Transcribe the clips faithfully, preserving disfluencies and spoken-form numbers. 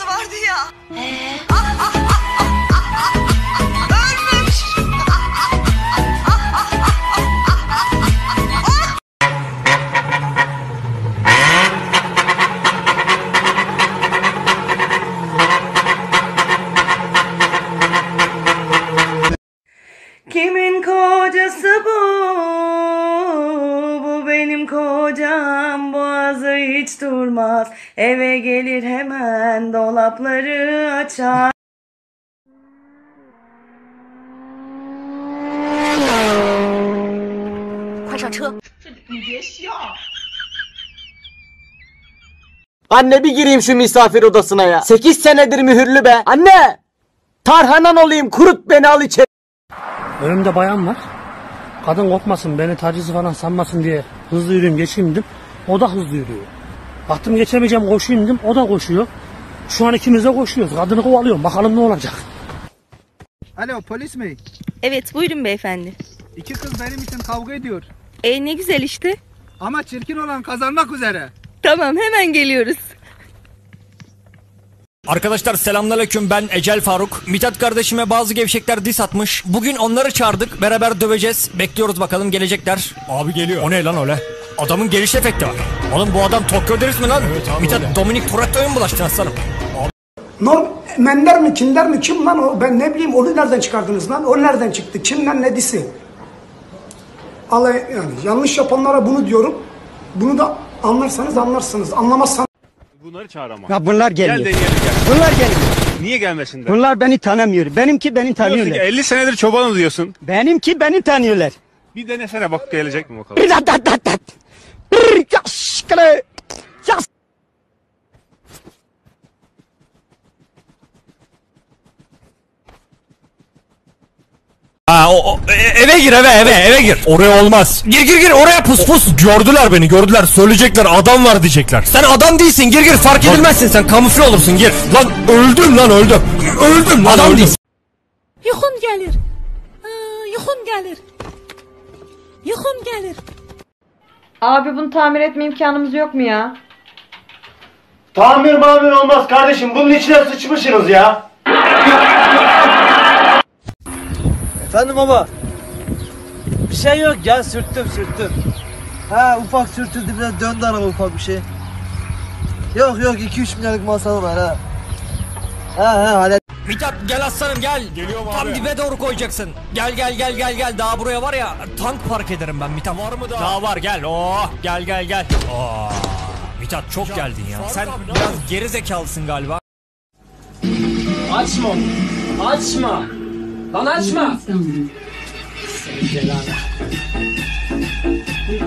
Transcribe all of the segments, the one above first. makinesi vardı ya. Ee? Ah, ah, ah, ah, ah, ah, ah. Ölmüş. Kimin kocası bu? Bu benim kocam, boğazı hiç durmaz. Eve gelir hemen, dolapları açar. Anne bir gireyim şu misafir odasına ya. Sekiz senedir mühürlü be. Anne! Tarhanan olayım, kurut beni, al içeri. Önümde bayan var. Kadın korkmasın, beni taciz falan sanmasın diye hızlı yürüyeyim geçeyim dedim. O da hızlı yürüyor. Baktım geçemeyeceğim, koşayım dedim. O da koşuyor. Şu an ikimiz de koşuyoruz. Kadını kovalıyorum. Bakalım ne olacak. Alo, polis mi? Evet, buyurun beyefendi. İki kız benim için kavga ediyor. E ne güzel işte. Ama çirkin olan kazanmak üzere. Tamam, hemen geliyoruz. Arkadaşlar selamünaleyküm, ben Ecel Faruk. Mithat kardeşime bazı gevşekler diss atmış. Bugün onları çağırdık, beraber döveceğiz. Bekliyoruz bakalım, gelecekler. Abi geliyor. O ne lan öyle? Adamın geliş efekti var. Oğlum bu adam Tokyo deriz mi lan? Evet, Mithat öyle. Dominik Torak'ta oyun bulaştın aslanım. Norm menler mi kimler mi kim lan o? Ben ne bileyim, onu nereden çıkardınız lan? O nereden çıktı? Kimden ne disi? Allah yani yanlış yapanlara bunu diyorum. Bunu da anlarsanız anlarsınız. Anlamazsanız. Bunları çağır ama. Ya bunlar geliyor. Gel de, gel, gel. Bunlar geliyor. Niye gelmesin de? Bunlar beni tanımıyor. Benimki beni tanıyorlar. elli senedir çobanız diyorsun. Benimki beni tanıyorlar. Bir denesene bak, gelecek mi bakalım. Dat dat dat dat. Aa, o, o, eve gir, eve eve eve gir. Oraya olmaz. Gir gir gir oraya, pus pus. Gördüler beni, gördüler. Söyleyecekler adam var diyecekler. Sen adam değilsin, gir gir, fark lan edilmezsin sen, kamufle olursun, gir. Lan öldüm lan öldüm. Öldüm lan, adam öldüm değilsin. Yuhun gelir. Ee, yuhun gelir. Yuhun gelir. Abi bunu tamir etme imkanımız yok mu ya? Tamir mamir olmaz kardeşim, bunun içine sıçmışsınız ya. Efendim baba, bir şey yok ya, sürttüm sürttüm. Ha ufak sürtüldü, biraz döndü araba ufak bir şey. Yok yok, iki üç milyarlık masrafı var ha. Ha ha hadi. Mithat gel aslanım gel. Geliyorum abi. Tam dibe doğru koyacaksın. Gel gel gel gel gel, daha buraya var ya tank park ederim ben Mithat. Var mı daha? Daha var gel. Oh gel gel gel. Oh. Mithat çok ya, geldin ya. Sen abi, biraz geri zekalısın galiba. Açma açma. Lan açma! Seni celana.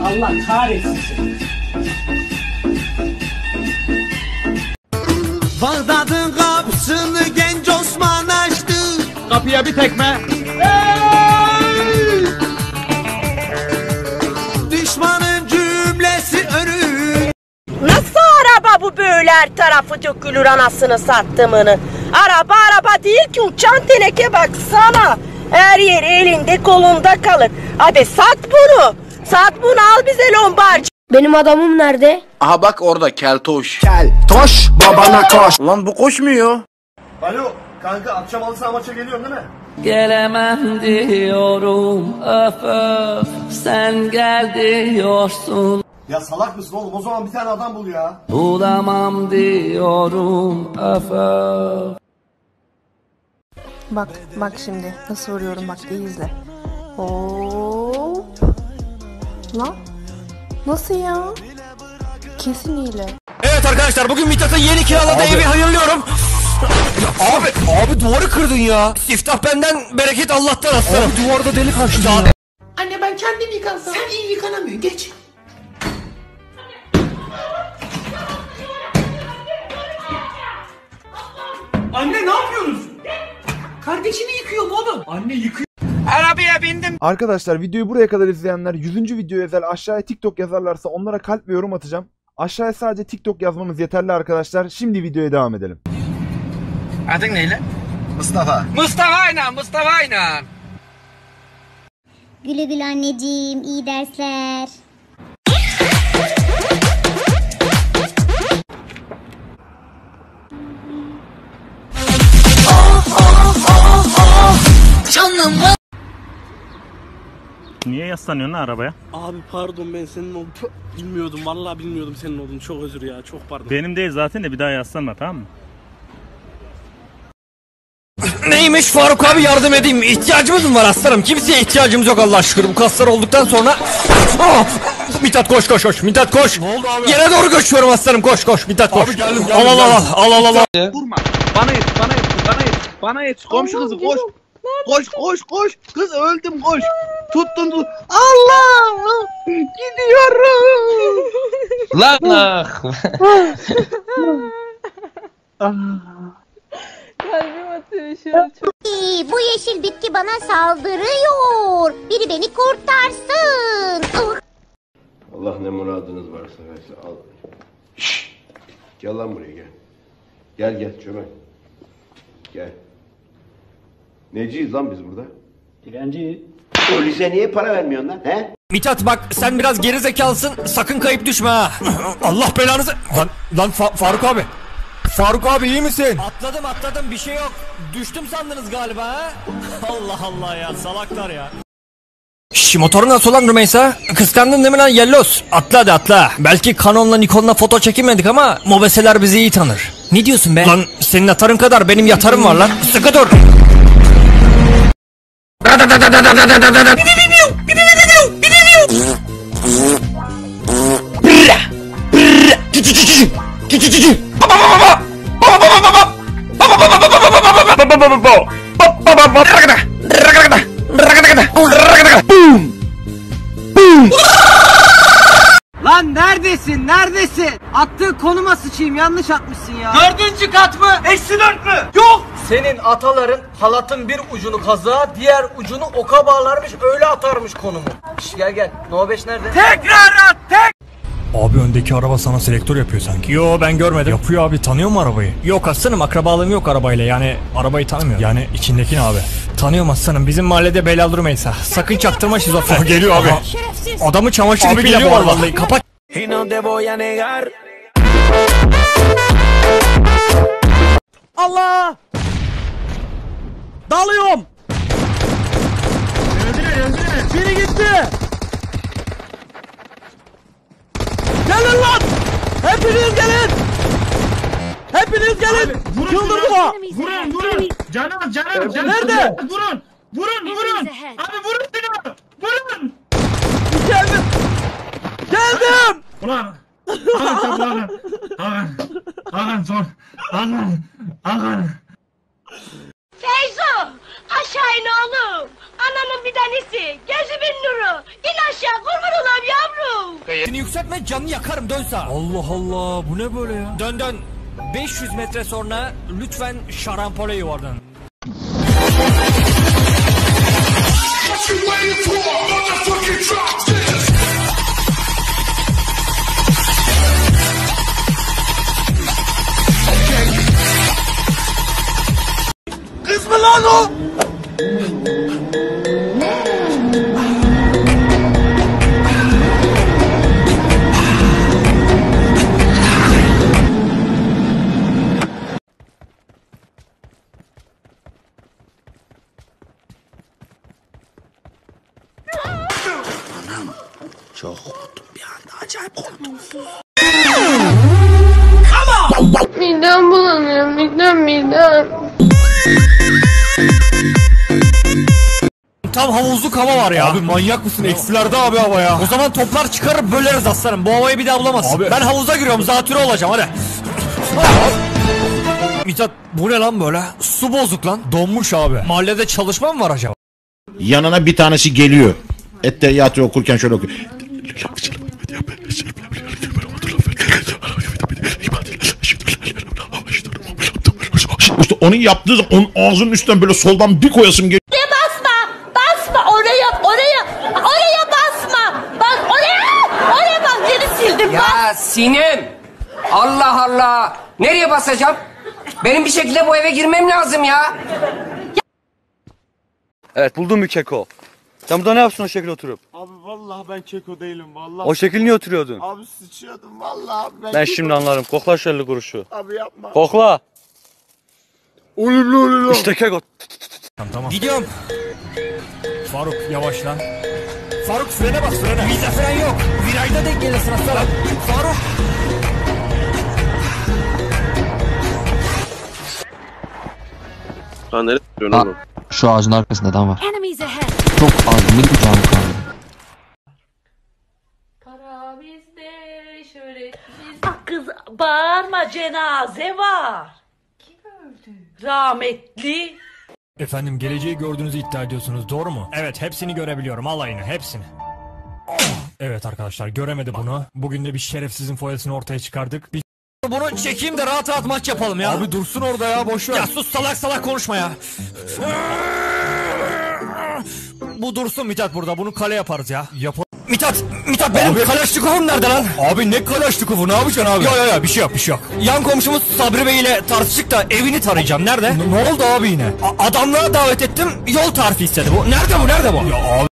Allah kahretsin seni. Bağdat'ın kapısını genç Osman açtı. Kapıya bir tekme. Hey! Düşmanın cümlesi örü. Nasıl araba bu böyle, her tarafı dökülür anasını sattımını. Araba araba değil ki, uçan teneke baksana. Her yer elinde kolunda kalır. Hadi sat bunu. Sat bunu, al bize lombarcı. Benim adamım nerede? Aha bak orada, keltoş. Keltoş babana koş. Ulan bu koşmuyor. Alo kanka, akşam halı saha maça geliyorsun değil mi? Gelemem diyorum öf öf. Sen gel diyorsun. Ya salak mısın oğlum, o zaman bir tane adam bul ya. Bulamam diyorum öf öf. Bak bak şimdi nasıl vuruyorum, bak iyi izle. Ooo. Lan nasıl ya? Kesin iyile. Evet arkadaşlar, bugün Mithat'ın yeni kiraladığı evi hayırlıyorum. Abi abi duvarı kırdın ya. İftah benden, bereket Allah'tan aslanım. Abi duvarda delik açtın ya. Anne ben kendim yıkansam. Sen iyi yıkanamıyorsun, geç. Anne ne yapıyorsunuz? Kardeşini yıkıyorum oğlum. Anne yıkıyor. Arabaya bindim. Arkadaşlar videoyu buraya kadar izleyenler yüzüncü videoya özel aşağıya TikTok yazarlarsa onlara kalp ve yorum atacağım. Aşağıya sadece TikTok yazmamız yeterli arkadaşlar. Şimdi videoya devam edelim. Adın neyle? Mustafa. Mustafa aynen, Mustafa aynen. Güle güle anneciğim, iyi dersler. Niye yaslanıyorsun arabaya? Abi pardon, ben senin olduğunu bilmiyordum. Vallahi bilmiyordum senin olduğunu. Çok özür ya, çok pardon. Benim değil zaten de bir daha yaslanma, tamam mı? Neymiş Faruk abi, yardım edeyim. İhtiyacımız mı var aslanım? Kimseye ihtiyacımız yok Allah şükür. Bu kaslar olduktan sonra... Oh! Mithat koş koş koş. Mithat koş. Ne oldu abi? Yere doğru koşuyorum aslanım. Koş koş. Mithat koş. Abi geldim, geldim, al al al al al al al. Vurma. Bana yet, bana yet, bana yet. Bana yet. Komşu kızı koş. Koş koş koş. Kız öldüm koş. Tuttun tut. Allah! Gidiyorum. Lan ah. Kalbim atıyor şu an çok. Bu yeşil bitki bana saldırıyor. Biri beni kurtarsın. Allah ne muradınız varsa versin. Al. Şşş. Gel lan buraya gel. Gel gel çömel. Gel. Neciyiz lan biz burada? Dilenciyiz. Polise niye para vermiyorsun lan he? Mithat bak sen biraz geri zekalısın. Sakın kayıp düşme ha. Allah belanızı. Lan, lan Fa Faruk abi. Faruk abi iyi misin? Atladım atladım bir şey yok. Düştüm sandınız galiba ha? Allah Allah ya, salaklar ya. Şşş, motoru nasıl lan Rümeysa? Kıskandın değil mi lan Yellos? Atla hadi atla. Belki Canon'la Nikon'la foto çekinmedik ama mobeseler bizi iyi tanır. Ne diyorsun be? Lan senin atarın kadar benim yatarım var lan. Sıkı dur. Lan neredesin? Neredesin? Attığı konuma sıçayım, yanlış atmışsın ya. Dördüncü kat mı? Eksi dört mü? Yok. Senin ataların halatın bir ucunu kaza, diğer ucunu oka bağlarmış, öyle atarmış konumu. Şş, gel gel. No beş nerede? Tekrar at tek. Abi öndeki araba sana selektör yapıyor sanki. Yo ben görmedim. Yapıyor abi, tanıyor mu arabayı? Yok aslanım, akrabalığım yok arabayla, yani arabayı tanımıyor. Yani içindekini abi. Tanıyorum aslanım, bizim mahallede Belal Rümeysa. Sakın çaktırma şizofren. Geliyor abi. Aha. Adamı çamaşır abi bile var vallahi. Kapat. Allah! Dalıyorum. Öldüler öldüler. Biri gitti. Gelin lan. Hepiniz gelin. Hepiniz gelin. Çıldırdı mı? Vurun vurun. Canım canım canım. Nerede? Vurun. Vurun vurun. Abi vurun beni. Vurun. Geldim. Geldim. Ulan. Ağlan ağlan. Ağlan. Ağlan zor. Ağlan. Ağlan. Feyzu! Aşağı in oğlum! Ananın bir tanesi! Gözümün nuru! İn aşağı, kurban olam yavrum! Seni yükseltme, canını yakarım, dön sağa! Allah Allah, bu ne böyle ya? Dön dön! beş yüz metre sonra lütfen şarampole yuvarlan. Lan o! Anam çok korktum bir anda, acayip korktum. Midem bulanıyor, midem midem. Tam havuzluk hava var ya. Abi manyak mısın? Eksilerde abi hava ya. O zaman toplar çıkarıp böleriz aslanım. Bu havayı bir daha bulamazsın. Abi. Ben havuza giriyorum. Zatürre olacağım hadi. Mithat bu ne lan böyle? Su bozuk lan. Donmuş abi. Mahallede çalışma mı var acaba? Yanına bir tanesi geliyor. Ettehiyatı okurken şöyle okuyor. İşte onun yaptığı onun ağzının üstten böyle soldan bir koyasım geliyor. Ya Sinem, Allah Allah, nereye basacağım? Benim bir şekilde bu eve girmem lazım ya. Evet, buldum bir keko. Sen burada ne yapıyorsun o şekilde oturup? Abi vallahi ben keko değilim vallahi. O şekil niye oturuyordun? Abi sıçıyordum vallahi ben. Ben şimdi anlarım. Kokla şu elli kuruşu. Abi yapma. Kokla. Olumlu olumlu. İşte keko. Tamam. Gidiyorum. Faruk yavaş lan. Faruk frene bas, frene. Bizde fren yok. Virajda denk gelirsin aslanım. Faruk. Ha nereye gidiyorsun oğlum? Şu ağacın arkasında adam var. Çok az, ne güzel kaldı. Para bizde şöyle. Bak kız bağırma, cenaze var. Kim öldü? Rahmetli. Efendim geleceği gördüğünüzü iddia ediyorsunuz, doğru mu? Evet, hepsini görebiliyorum, alayını hepsini. Evet arkadaşlar, göremedi bunu. Bugün de bir şerefsizin foyasını ortaya çıkardık. Bir... Bunu çekeyim de rahat rahat maç yapalım ya. Abi dursun orada ya, boşver. Ya sus, salak salak konuşma ya. Bu dursun Mithat burada, bunu kale yaparız ya. Yap. Mithat, Mithat benim abi... Kalaşnikov'um nerede lan? Abi ne Kalaşnikov'u, ne yapacaksın abi? Ya ya ya, bir şey yok, bir şey yok. Yan komşumuz Sabri Bey ile tartıştık da evini tarayacağım, nerede? Ne oldu abi yine? A adamlığa davet ettim, yol tarifi istedi bu. Nerede bu, nerede bu? Ya abi...